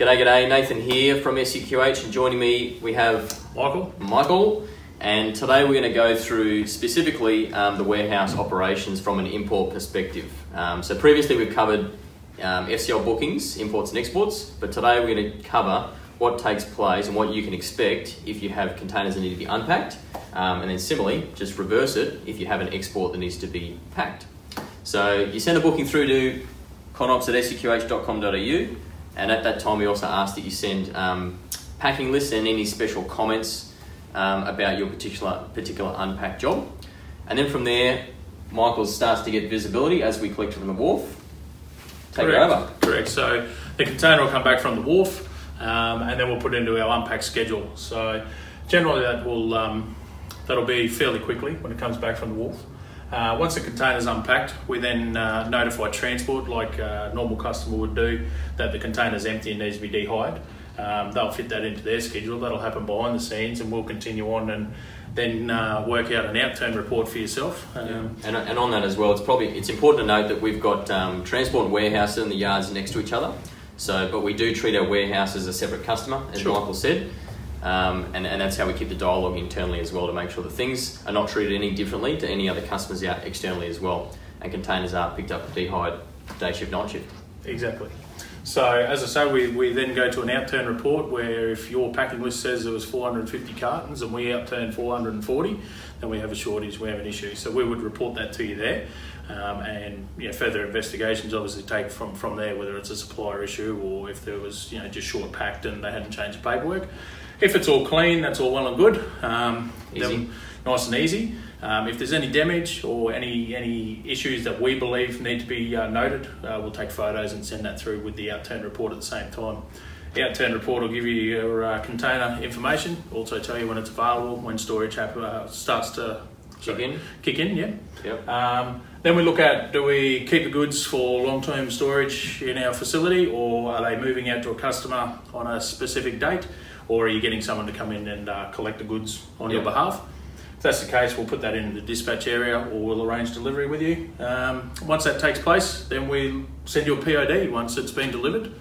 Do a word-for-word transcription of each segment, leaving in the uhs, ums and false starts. G'day, g'day, Nathan here from S E Q H, and joining me we have Michael. Michael, and today we're going to go through specifically um, the warehouse operations from an import perspective. Um, so previously we've covered um, F C L bookings, imports and exports, but today we're going to cover what takes place and what you can expect if you have containers that need to be unpacked, um, and then similarly, just reverse it if you have an export that needs to be packed. So you send a booking through to conops at S E Q H dot com dot A U. And at that time, we also asked that you send um, packing lists and any special comments um, about your particular particular unpacked job. And then from there, Michael starts to get visibility as we collect from the wharf. Take it over. Correct. So the container will come back from the wharf, um, and then we'll put it into our unpack schedule. So generally, that will um, that'll be fairly quickly when it comes back from the wharf. Uh, once the container's unpacked, we then uh, notify transport, like a uh, normal customer would do, that the container's empty and needs to be dehired. Um, they'll fit that into their schedule. That'll happen behind the scenes, and we'll continue on and then uh, work out an outturn report for yourself. Um, yeah. and, and on that as well, it's probably it's important to note that we've got um, transport and warehouses and the yards next to each other. So, but we do treat our warehouse as a separate customer, as sure. Michael said. Um, and, and that's how we keep the dialogue internally as well, to make sure that things are not treated any differently to any other customers out externally as well, and containers are picked up, dehired, day shift, night shift. Exactly. So as I say, we, we then go to an outturn report where if your packing list says there was four hundred fifty cartons and we outturned four hundred forty, then we have a shortage, we have an issue. So we would report that to you there, um, and you know, further investigations obviously take from, from there, whether it's a supplier issue or if there was you know just short packed and they hadn't changed the paperwork. If it's all clean, that's all well and good, um, then nice and easy. Um, if there's any damage or any any issues that we believe need to be uh, noted, uh, we'll take photos and send that through with the outturn report at the same time. The outturn report will give you your uh, container information, also tell you when it's available, when storage uh, starts to kick sorry, in. Kick in, yeah. Yep. Um, then we look at, do we keep the goods for long-term storage in our facility, or are they moving out to a customer on a specific date? Or are you getting someone to come in and uh, collect the goods on yep. your behalf? If that's the case, we'll put that in the dispatch area, or we'll arrange delivery with you. Um, once that takes place, then we send you a P O D once it's been delivered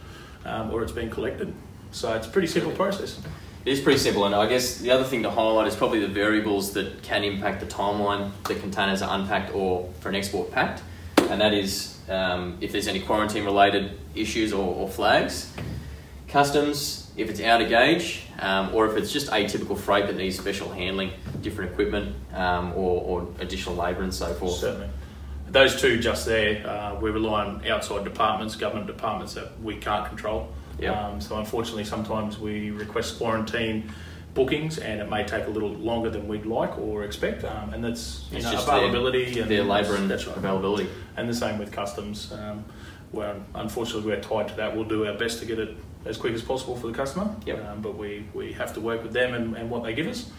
um, or it's been collected. So it's a pretty simple process. It is pretty simple, and I guess the other thing to highlight is probably the variables that can impact the timeline that containers are unpacked or for an export packed, and that is um, if there's any quarantine related issues or, or flags. Customs, if it's out of gauge, um, or if it's just atypical freight that needs special handling, different equipment, um, or, or additional labour and so forth. Certainly. Those two just there, uh, we rely on outside departments, government departments that we can't control. Yep. Um, so unfortunately, sometimes we request quarantine bookings and it may take a little longer than we'd like or expect, um, and that's you know, just availability their, and their labour and that's right. availability. And the same with customs. Um, where unfortunately we're tied to that. We'll do our best to get it as quick as possible for the customer, yep. um, but we, we have to work with them and, and what they give us.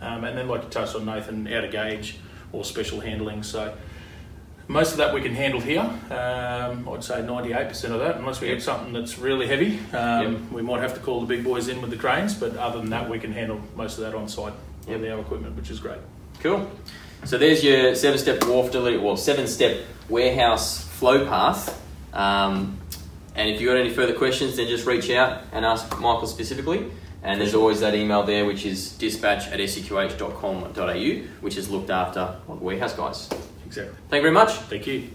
Um, and then like you touched on, Nathan, out of gauge or special handling. So most of that we can handle here. Um, I'd say ninety-eight percent of that, unless we yep. get something that's really heavy. Um, yep. We might have to call the big boys in with the cranes, but other than that, we can handle most of that on site yep. with our equipment, which is great. Cool. So there's your seven-step wharf delivery, well, seven-step warehouse flow path. Um, and if you've got any further questions, then just reach out and ask Michael specifically. And there's always that email there, which is dispatch at S E Q H dot com dot A U, which is looked after on the warehouse guys. Exactly. Thank you very much. Thank you.